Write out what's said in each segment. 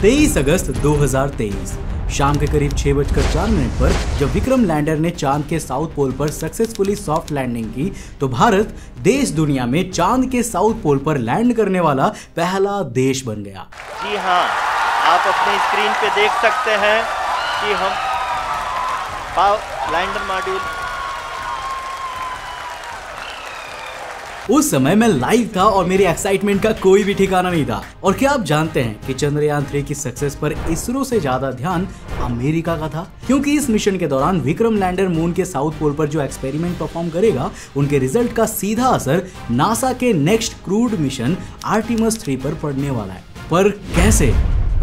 23 अगस्त 2023 शाम के करीब 6:04 पर जब विक्रम लैंडर ने चांद के साउथ पोल पर सक्सेसफुली सॉफ्ट लैंडिंग की तो भारत देश दुनिया में चांद के साउथ पोल पर लैंड करने वाला पहला देश बन गया। जी हाँ, आप अपने स्क्रीन पे देख सकते हैं कि हम लैंडर मॉड्यूल। उस समय मैं लाइव था और मेरी एक्साइटमेंट का कोई भी ठिकाना नहीं था। और क्या आप जानते हैं कि चंद्रयान 3 की सक्सेस पर इसरो से ज्यादा ध्यान अमेरिका का था, क्योंकि इस मिशन के दौरान विक्रम लैंडर मून के साउथ पोल पर जो एक्सपेरिमेंट परफॉर्म करेगा उनके रिजल्ट का सीधा असर नासा के नेक्स्ट क्रूड मिशन आर्टिमस 3 पर पड़ने वाला है। पर कैसे,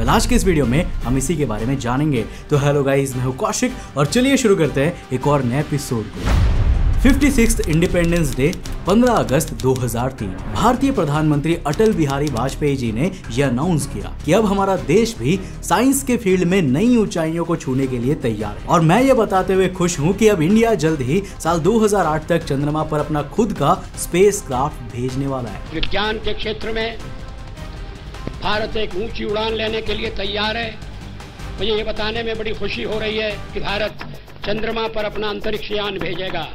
आज के इस वीडियो में हम इसी के बारे में जानेंगे। तो हेलो गाइस, मैं हूं कौशिक और चलिए शुरू करते हैं एक और नए एपिसोड को। 56th इंडिपेंडेंस डे 15 अगस्त 2003 भारतीय प्रधानमंत्री अटल बिहारी वाजपेयी जी ने यह अनाउंस किया कि अब हमारा देश भी साइंस के फील्ड में नई ऊंचाइयों को छूने के लिए तैयार है। और मैं ये बताते हुए खुश हूँ कि अब इंडिया जल्द ही साल 2008 तक चंद्रमा पर अपना खुद का स्पेसक्राफ्ट भेजने वाला है। विज्ञान के क्षेत्र में भारत एक ऊंची उड़ान लेने के लिए तैयार है। मुझे ये बताने में बड़ी खुशी हो रही है कि भारत चंद्रमा पर अपना अंतरिक्ष यान भेजेगा।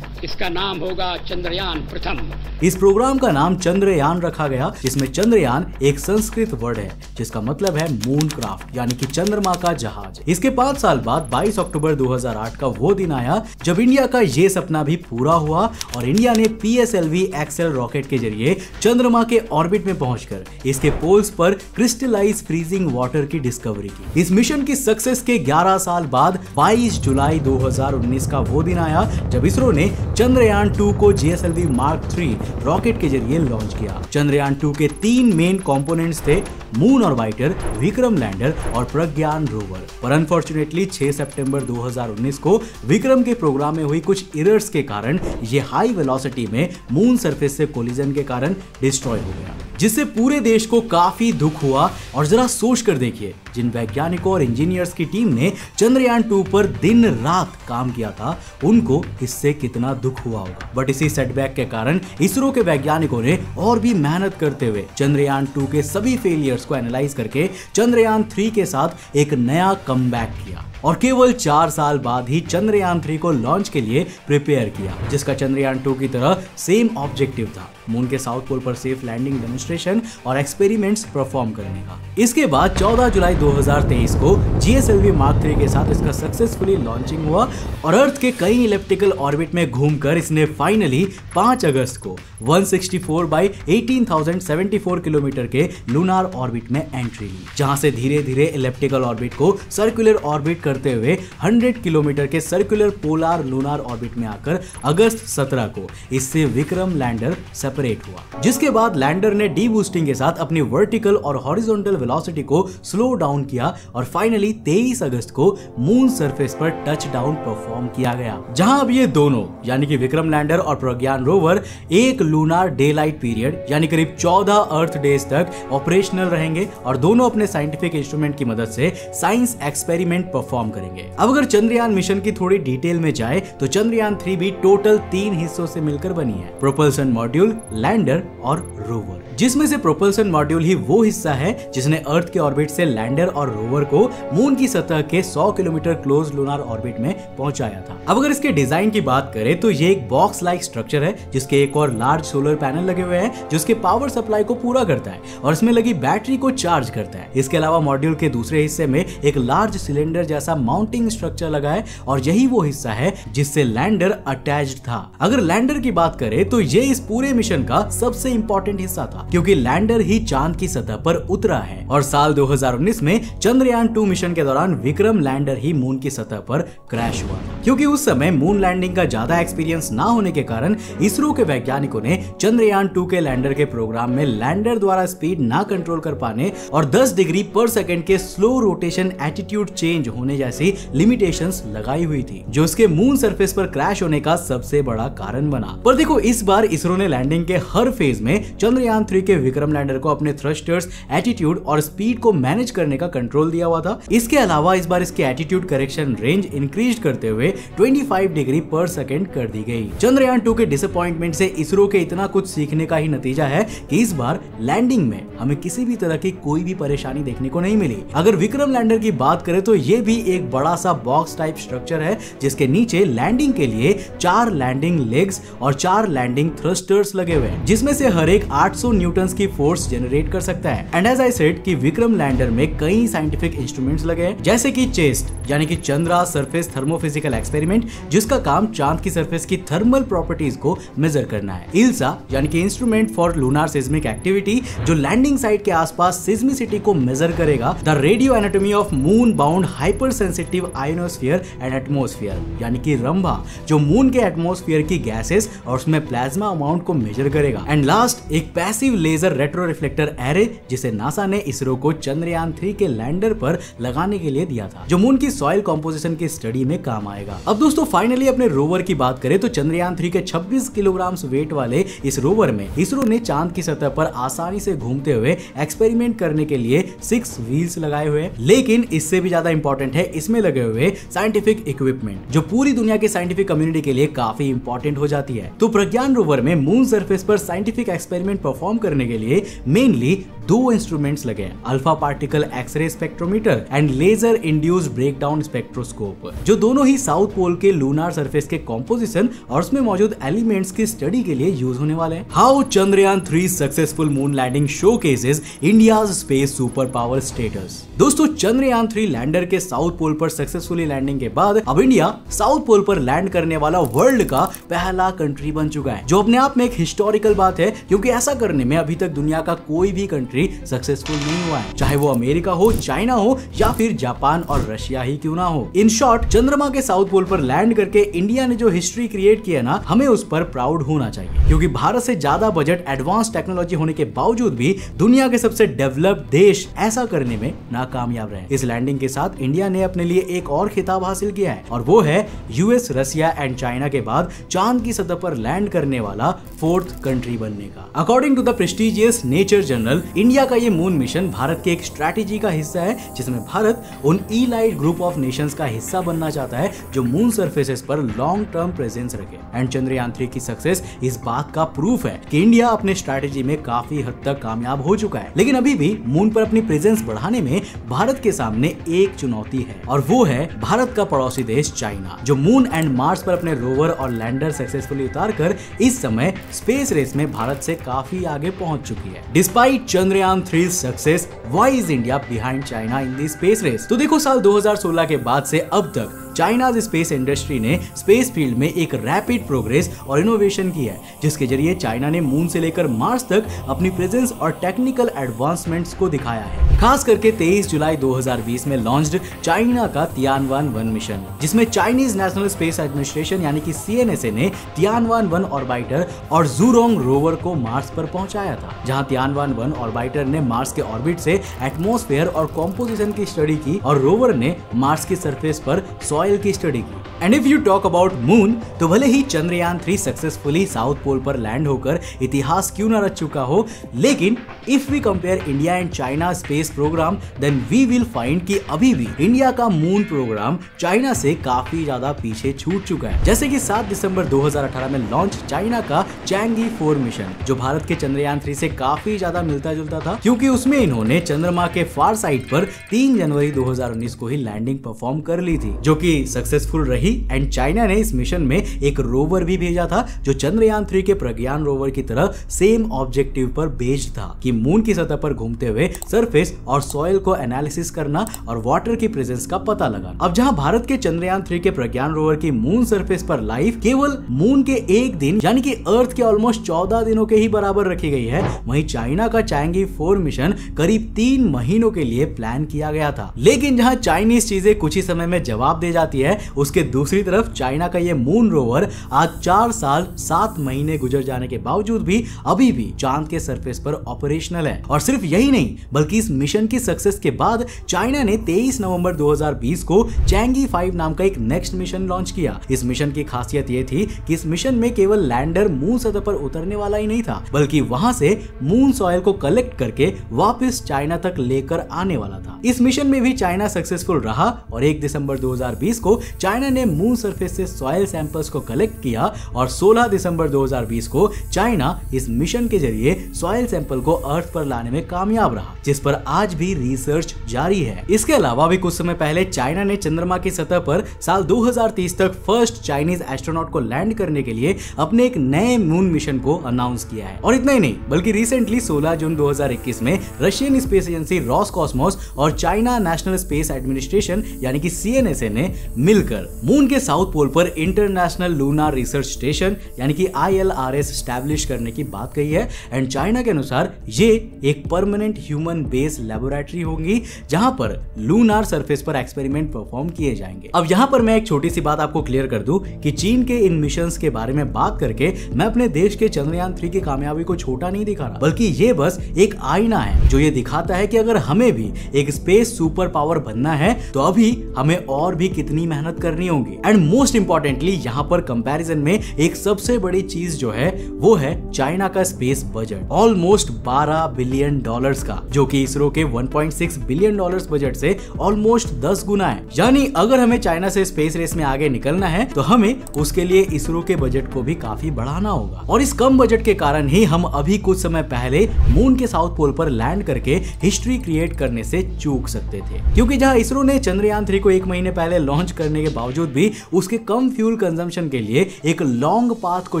इसका नाम होगा चंद्रयान प्रथम। इस प्रोग्राम का नाम चंद्रयान रखा गया, जिसमें चंद्रयान एक संस्कृत वर्ड है जिसका मतलब है मून क्राफ्ट, यानी कि चंद्रमा का जहाज। इसके 5 साल बाद 22 अक्टूबर 2008 का वो दिन आया जब इंडिया का ये सपना भी पूरा हुआ और इंडिया ने PSLV एक्सेल रॉकेट के जरिए चंद्रमा के ऑर्बिट में पहुँच कर इसके पोल्स पर क्रिस्टलाइज फ्रीजिंग वाटर की डिस्कवरी की। इस मिशन की सक्सेस के 11 साल बाद 22 जुलाई 2019 का वो दिन आया जब इसरो ने चंद्रयान 2 को GSLV मार्क 3 रॉकेट के जरिए लॉन्च किया। चंद्रयान 2 के 3 मेन कंपोनेंट्स थे मून ऑर्बिटर, विक्रम लैंडर और प्रज्ञान रोवर। पर अनफॉर्चुनेटली 6 सितंबर 2019 को विक्रम के प्रोग्राम में हुई कुछ एरर्स के कारण ये हाई वेलोसिटी में मून सरफेस से कोलिजन के कारण डिस्ट्रॉय हो गया, जिससे पूरे देश को काफी दुख हुआ। और जरा सोच कर देखिए, जिन वैज्ञानिकों और इंजीनियर्स की टीम ने चंद्रयान 2 पर दिन रात काम किया था उनको इससे कितना दुख हुआ होगा। बट इसी सेटबैक के कारण इसरो के वैज्ञानिकों ने और भी मेहनत करते हुए चंद्रयान 2 के सभी फेलियर्स को एनालाइज करके चंद्रयान 3 के साथ एक नया कमबैक किया और केवल 4 साल बाद ही चंद्रयान 3 को लॉन्च के लिए प्रिपेयर किया, जिसका चंद्रयान 2 की तरह सेम ऑब्जेक्टिव था मून के साउथ पोल पर सेफ लैंडिंग डेमोंस्ट्रेशन और एक्सपेरिमेंट्स परफॉर्म करने का। इसके बाद 14 जुलाई 2023 को GSLV मार्क 3 के साथ इसका सक्सेसफुली लॉन्चिंग हुआ और अर्थ के कई इलिप्टिकल ऑर्बिट में घूमकर इसने फाइनली 5 अगस्त को 164/18,074 किलोमीटर के लूनार ऑर्बिट में एंट्री ली, जहां से धीरे धीरे इलिप्टिकल ऑर्बिट को सर्कुलर ऑर्बिट करते हुए 100 किलोमीटर के सर्कुलर पोलर लूनार ऑर्बिट में आकर अगस्त 17 को इससे विक्रम लैंडर सेपरेट हुआ, जिसके बाद लैंडर ने डीबूस्टिंग के साथ अपनी वर्टिकल और हॉरिजॉन्टल वेलोसिटी को स्लो डाउन किया और फाइनली 23 अगस्त को मून सरफेस पर टच डाउन परफॉर्म किया गया, जहां अब ये दोनों यानी कि विक्रम लैंडर और प्रज्ञान रोवर एक लूनार डेलाइट पीरियड यानी करीब 14 अर्थ डेज तक ऑपरेशनल रहेंगे और दोनों अपने साइंटिफिक इंस्ट्रूमेंट की मदद से साइंस एक्सपेरिमेंट परफॉर्म करेंगे। अब अगर चंद्रयान मिशन की थोड़ी डिटेल में जाए तो चंद्रयान 3 भी टोटल 3 हिस्सों से मिलकर बनी है, प्रोपल्सन मॉड्यूल, लैंडर और रोवर, जिसमें से प्रोपल्सन मॉड्यूल ही वो हिस्सा है जिसने अर्थ के ऑर्बिट से लैंडर और रोवर को मून की सतह के 100 किलोमीटर क्लोज लूनार ऑर्बिट में पहुंचाया था। अब अगर इसके डिजाइन की बात करें तो ये एक बॉक्स लाइक स्ट्रक्चर है जिसके एक और लार्ज सोलर पैनल लगे हुए हैं जो इसके पावर सप्लाई को पूरा करता है और इसमें लगी बैटरी को चार्ज करता है। इसके अलावा मॉड्यूल के दूसरे हिस्से में एक लार्ज सिलेंडर जैसा माउंटिंग स्ट्रक्चर लगा है और यही वो हिस्सा है जिससे लैंडर अटैच था। अगर लैंडर की बात करें तो ये इस पूरे मिशन का सबसे इंपॉर्टेंट हिस्सा था, क्योंकि लैंडर ही चांद की सतह पर उतरा है और साल 2019 में चंद्रयान 2 मिशन के दौरान विक्रम लैंडर ही मून की सतह पर क्रैश हुआ। क्योंकि उस समय मून लैंडिंग का ज्यादा एक्सपीरियंस ना होने के कारण इसरो के वैज्ञानिकों ने चंद्रयान 2 के लैंडर के प्रोग्राम में लैंडर द्वारा स्पीड ना कंट्रोल कर पाने और 10 डिग्री पर सेकेंड के स्लो रोटेशन एटीट्यूड चेंज होने जैसी लिमिटेशंस लगाई हुई थी, जो उसके मून सरफेस पर क्रैश होने का सबसे बड़ा कारण बना। पर देखो, इस बार इसरो ने लैंडिंग के हर फेज में चंद्रयान 3 के विक्रम लैंडर को अपने थ्रस्टर्स, एटीट्यूड और स्पीड को मैनेज करने का कंट्रोल दिया हुआ था। इसके अलावा इस बार इसके एटीट्यूड करेक्शन रेंज इंक्रीज करते हुए 25 डिग्री पर सेकंड कर दी गई। चंद्रयान 2 के डिसअपॉइंटमेंट से इसरो के इतना कुछ सीखने का ही नतीजा है कि इस बार लैंडिंग में हमें किसी भी तरह की कोई भी परेशानी देखने को नहीं मिली। अगर विक्रम लैंडर की बात करें तो ये भी एक बड़ा सा बॉक्स टाइप स्ट्रक्चर है, जिसके नीचे लैंडिंग के लिए 4 लैंडिंग लेग्स और 4 लैंडिंग थ्रस्टर्स लगे हुए हैं, जिसमें से हर एक 800 न्यूटन्स की फोर्स जनरेट कर सकता है। एंड एज आई सेड कि विक्रम लैंडर में कई साइंटिफिक इंस्ट्रूमेंट्स लगे हैं, जैसे कि चेस्ट यानी कि चंद्रा सरफेस थर्मोफिजिकल एक्सपेरिमेंट, जिसका काम चांद की सरफेस की थर्मल प्रॉपर्टीज को मेजर करना है। इल्सा यानी कि instrument for lunar seismic activity, जो लैंडिंग साइट के आसपास सिस्मिसिटी को मेजर करेगा। The radio anatomy of moon bound hyper sensitive ionosphere and atmosphere यानी कि रंभा, जो मून के एटमोस्फीयर की गैसेस और उसमें प्लाज्मा अमाउंट को मेजर करेगा। एंड लास्ट, एक passive laser retro reflector array, जिसे नासा ने इसरो को चंद्रयान 3 के लैंडर पर लगाने के लिए दिया था, जो मून की सॉइल कॉम्पोजिशन की स्टडी में काम आएगा। अब दोस्तों फाइनली अपने रोवर की बात करें तो चंद्रयान 3 के 26 किलोग्राम वेट वाले इस रोवर में इसरो ने चांद की सतह पर आसानी से घूमते हुए एक्सपेरिमेंट करने के लिए 6 व्हील्स लगाए हुए। लेकिन इससे भी ज्यादा इंपॉर्टेंट है इसमें लगे हुए साइंटिफिक इक्विपमेंट, जो पूरी दुनिया के साइंटिफिक कम्युनिटी के लिए काफी इंपॉर्टेंट हो जाती है। तो प्रज्ञान रोवर में मून सरफेस पर साइंटिफिक एक्सपेरिमेंट परफॉर्म करने के लिए मेनली 2 इंस्ट्रूमेंट्स लगे हैं, alpha particle x ray spectrometer and laser induced breakdown spectroscope, जो दोनों ही साउथ पोल के लूनार सरफेस के कॉम्पोजिशन और उसमें मौजूद एलिमेंट्स की स्टडी के लिए यूज होने वाले हैं। How Chandrayaan 3 successful moon landing showcases India's space super power status. दोस्तों चंद्रयान 3 लैंडर के साउथ पोल पर सक्सेसफुली लैंडिंग के बाद अब इंडिया साउथ पोल पर लैंड करने वाला वर्ल्ड का पहला कंट्री बन चुका है, जो अपने आप में एक हिस्टोरिकल बात है, क्योंकि ऐसा करने में अभी तक दुनिया का कोई भी कंट्री सक्सेसफुल नहीं हुआ है, चाहे वो अमेरिका हो, चाइना हो या फिर जापान और रशिया ही क्यों ना हो। इन शॉर्ट, चंद्रमा के साउथ पोल पर लैंड करके इंडिया ने जो हिस्ट्री क्रिएट किया ना, हमें उस पर प्राउड होना चाहिए, क्योंकि भारत से ज्यादा बजट, एडवांस टेक्नोलॉजी होने के बावजूद भी दुनिया के सबसे डेवलप्ड देश ऐसा करने में नाकामयाब रहे। इस लैंडिंग के साथ इंडिया ने अपने लिए एक और खिताब हासिल किया है, और वो है यूएस, रशिया एंड चाइना के बाद चांद की सतह पर लैंड करने वाला 4th कंट्री बनने का। According to the prestigious nature journal, India का ये मून मिशन भारत के एक स्ट्रैटेजी का हिस्सा है, जिसमें भारत उन इलाइट ग्रुप ऑफ नेशंस का हिस्सा बनना चाहता है जो मून सरफेसेस पर लॉन्ग टर्म प्रेजेंस रखे। एंड चंद्रयान 3 की सक्सेस इस बात का प्रूफ है कि इंडिया अपने स्ट्रैटेजी में काफी हद तक कामयाब हो चुका है, लेकिन अभी भी मून पर अपनी प्रेजेंस बढ़ाने में भारत के सामने एक चुनौती है, और वो है भारत का पड़ोसी देश चाइना, जो मून एंड मार्स पर अपने रोवर और लैंडर सक्सेसफुली उतार कर इस समय स्पेस रेस में भारत से काफी आगे पहुंच चुकी है। Despite Chandrayaan 3 success, why is India behind China in the space race. तो देखो, साल 2016 के बाद से अब तक चाइना स्पेस इंडस्ट्री ने स्पेस फील्ड में एक रैपिड प्रोग्रेस और इनोवेशन की है, जिसके जरिए चाइना ने मून से लेकर मार्स तक अपनी प्रेजेंस और टेक्निकल एडवांसमेंट्स को दिखाया है। खास करके 23 जुलाई 2020 में लॉन्च्ड चाइना का तियानवेन-1 मिशन, जिसमें चाइनीज नेशनल स्पेस एडमिनिस्ट्रेशन यानी कि CNSA ने तियानवेन-1 ऑर्बिटर और ज़ुरोंग रोवर को मार्स पर पहुंचाया था, जहां तियानवेन-1 ऑर्बिटर ने मार्स के ऑर्बिट से एटमॉस्फेयर और कॉम्पोजिशन की स्टडी की, और रोवर ने मार्स की सरफेस पर सॉइल की स्टडी की। And if you talk about moon, तो भले ही चंद्रयान 3 सक्सेसफुली साउथ पोल पर लैंड होकर इतिहास क्यों न रच चुका हो, लेकिन if we compare India and China space program, then we will find कि अभी भी इंडिया का मून प्रोग्राम चाइना से काफी ज्यादा पीछे छूट चुका है। जैसे कि 7 दिसंबर 2018 में लॉन्च चाइना का चैंगी 4 मिशन, जो भारत के चंद्रयान 3 से काफी ज्यादा मिलता जुलता था, क्योंकि उसमें इन्होंने चंद्रमा के फार साइड पर 3 जनवरी 2019 को ही लैंडिंग परफॉर्म कर ली थी, जो कि सक्सेसफुल रही। एंड चाइना ने इस मिशन में एक रोवर भी भेजा था, जो चंद्रयान 3 के प्रज्ञान रोवर की तरह सेम ऑब्जेक्टिव पर बेस्ड था, कि मून की सतह पर घूमते हुए सरफेस और सॉइल को एनालिसिस करना और वाटर की प्रेजेंस का पता लगाना। अब जहां भारत के चंद्रयान 3 के प्रज्ञान रोवर की मून सरफेस पर लाइफ केवल मून के एक दिन यानी कि अर्थ के ऑलमोस्ट 14 दिनों के ही बराबर रखी गई है, वहीं चाइना का चैंगी 4 मिशन करीब 3 महीनों के लिए प्लान किया गया था। लेकिन जहाँ चाइनीज चीजें कुछ ही समय में जवाब दे जाती है, उसके दूसरी तरफ चाइना का ये मून रोवर आज 4 साल 7 महीने गुजर जाने के बावजूद भी अभी भी चांद के सरफेस पर ऑपरेशनल है। और सिर्फ यही नहीं बल्कि इस मिशन की सक्सेस के बाद चाइना ने 23 नवंबर 2020 को चैंगी 5 नाम का एक नेक्स्ट मिशन लॉन्च किया। इस मिशन की खासियत ये थी कि इस मिशन में केवल लैंडर मून सतह पर उतरने वाला ही नहीं था बल्कि वहां से मून सॉयल को कलेक्ट करके वापस चाइना तक लेकर आने वाला था। इस मिशन में भी चाइना सक्सेसफुल रहा और 1 दिसंबर 2020 को चाइना ने मून सरफेस से सॉयल सैंपल्स को कलेक्ट किया और 16 दिसंबर 2020 को चाइना इस मिशन के जरिए सॉयल सैंपल को अर्थ पर लाने में कामयाब रहा, जिस पर आज भी रिसर्च जारी है। इसके अलावा भी कुछ समय पहले चाइना ने चंद्रमा की सतह पर साल 2030 तक फर्स्ट चाइनीज एस्ट्रोनॉट को लैंड करने के लिए अपने एक नए मून मिशन को अनाउंस किया है। और इतना ही नहीं बल्कि रिसेंटली 16 जून 2021 में Russian space agency Roscosmos और चाइना नेशनल स्पेस एडमिनिस्ट्रेशन यानी कि CNSA ने मिलकर मून के साउथ पोल पर इंटरनेशनल लूना रिसर्च स्टेशन यानी कि ILRS स्टैब्लिश करने की बात कही है। एंड चाइना के अनुसार ये एक परमानेंट ह्यूमन बेस लैबोरेटरी होगी जहां पर लूनार सरफेस पर एक्सपेरिमेंट परफॉर्म किए जाएंगे। अब यहां पर मैं एक छोटी सी बात आपको क्लियर कर दूं कि चीन के इन मिशंस के बारे में बात करके मैं अपने देश के चंद्रयान 3 की कामयाबी को छोटा नहीं दिखा रहा, बल्कि ये बस एक आईना है जो ये दिखाता है कि अगर हमें भी एक स्पेस सुपर पावर बनना है तो अभी हमें और भी कितनी मेहनत करनी होगी। एंड मोस्ट इंपॉर्टेंटली यहाँ पर कंपैरिजन में एक सबसे बड़ी चीज जो है वो है चाइना का स्पेस बजट ऑलमोस्ट $12 बिलियन का, जो कि इसरो के $1.6 बिलियन बजट से ऑलमोस्ट 10 गुना है। यानी अगर हमें चाइना से स्पेस रेस में आगे निकलना है तो हमें उसके लिए इसरो के बजट को भी काफी बढ़ाना होगा। और इस कम बजट के कारण ही हम अभी कुछ समय पहले मून के साउथ पोल पर लैंड करके हिस्ट्री क्रिएट करने से चूक सकते थे, क्योंकि जहां इसरो ने चंद्रयान 3 को 1 महीने पहले लॉन्च करने के बावजूद भी उसके कम फ्यूल कंजम्पशन के लिए एक लॉन्ग पाथ को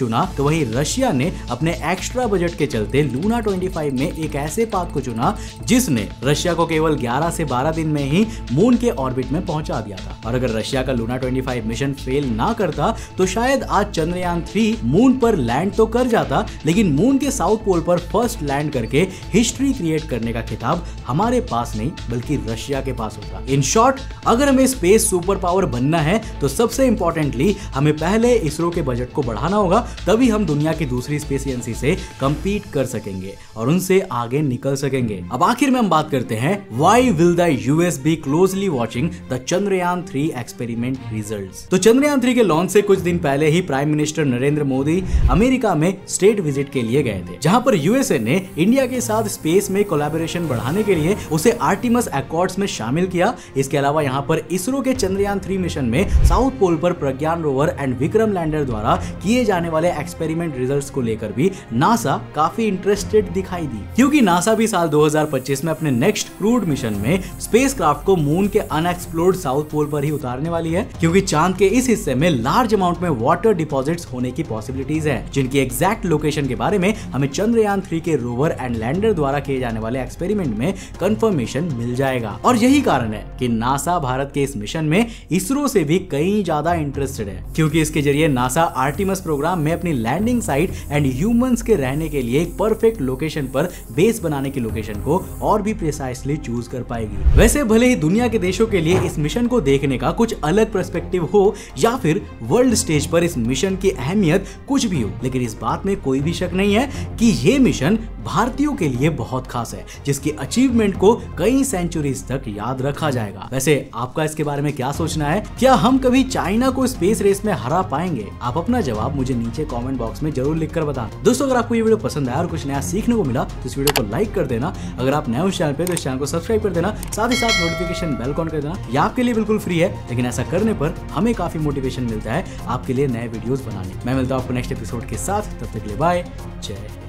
चुना, तो वहीं रशिया ने अपने एक्स्ट्रा बजट के चलते लूना 25 में एक ऐसे पाथ को चुना जिसने रशिया को केवल 11 से 12 दिन में ही मून के ऑर्बिट में पहुंचा दिया था। और अगर रशिया का लूना 25 मिशन फेल ना करता तो शायद आज चंद्रयान 3 मून पर लैंड तो कर जाता, लेकिन मून के साउथ पोल पर फर्स्ट लैंड करके हिस्ट्री क्रिएट करने का खिताब हमारे पास नहीं बल्कि रशिया के पास होता। इन शॉर्ट अगर हमें स्पेस सुपर पावर बनना है तो सबसे इंपॉर्टेंटली हमें पहले इसरो के बजट को बढ़ाना होगा, तभी हम दुनिया की दूसरी स्पेस एजेंसी से कंपीट कर सकेंगे और उनसे आगे निकल सकेंगे। अब आखिर में हम बात करते हैं why will the US be closely watching the Chandrayaan 3 experiment results. तो चंद्रयान 3 के लॉन्च से कुछ दिन पहले ही prime minister Narendra Modi America में स्टेट विजिट के लिए गए थे, जहां पर यूएसए ने इंडिया के साथ स्पेस में कोलैबोरेशन बढ़ाने के लिए उसे आर्टिमस अकॉर्ड्स में शामिल किया। इसके अलावा यहाँ पर इसरो के चंद्रयान 3 मिशन में साउथ पोल पर Pragyan rover and Vikram lander द्वारा किए जाने वाले एक्सपेरिमेंट रिजल्ट्स को लेकर भी नासा काफी इंटरेस्टेड दिखाई दी, क्योंकि नासा भी साल 2025 में अपने नेक्स्ट क्रूड मिशन में स्पेसक्राफ्ट को मून के अनएक्सप्लोर्ड साउथ पोल पर ही उतारने वाली है, क्योंकि चांद के इस हिस्से में लार्ज अमाउंट में वाटर डिपॉजिट्स होने की पॉसिबिलिटीज है, जिनकी एग्जैक्ट लोकेशन के बारे में हमें चंद्रयान 3 के रोवर एंड लैंडर द्वारा किए जाने वाले एक्सपेरिमेंट में कंफर्मेशन मिल जाएगा। और यही कारण है कि नासा भारत के इस मिशन में इसरो से भी कई ज्यादा इंटरेस्टेड है, क्योंकि इसके जरिए नासा आर्टिमस प्रोग्राम में अपनी लैंडिंग साइट एंड ह्यूमंस के रहने के लिए एक परफेक्ट लोकेशन पर बेस बनाने की लोकेशन को और भी प्रिसाइसली चूज कर पाएगी। वैसे भले ही दुनिया के देशों के लिए इस मिशन को देखने का कुछ अलग पर्सपेक्टिव हो या फिर वर्ल्ड स्टेज पर इस मिशन की अहमियत कुछ भी हो, लेकिन इस बात में कोई भी शक नहीं है कि ये मिशन भारतीयों के लिए बहुत खास है, जिसकी अचीवमेंट को कई सेंचुरीज तक याद रखा जाएगा। वैसे आपका इसके बारे में क्या सोचना है? क्या हम कभी चाइना को स्पेस रेस में हरा पाएंगे? आप अपना जवाब मुझे नीचे कमेंट बॉक्स में जरूर लिखकर बताएं। दोस्तों अगर आपको ये वीडियो पसंद आया और कुछ नया सीखने को मिला तो इस वीडियो को लाइक कर देना। अगर आप नए हो चैनल पे तो इस चैनल को सब्सक्राइब कर देना, साथ ही साथ नोटिफिकेशन बेल ऑन कर देना। ये आपके लिए बिल्कुल फ्री है, लेकिन ऐसा करने पर हमें काफी मोटिवेशन मिलता है आपके लिए नए वीडियोज बनाने। मैं मिलता हूँ आपको नेक्स्ट एपिसोड के साथ, तब तक के लिए बाय, जय।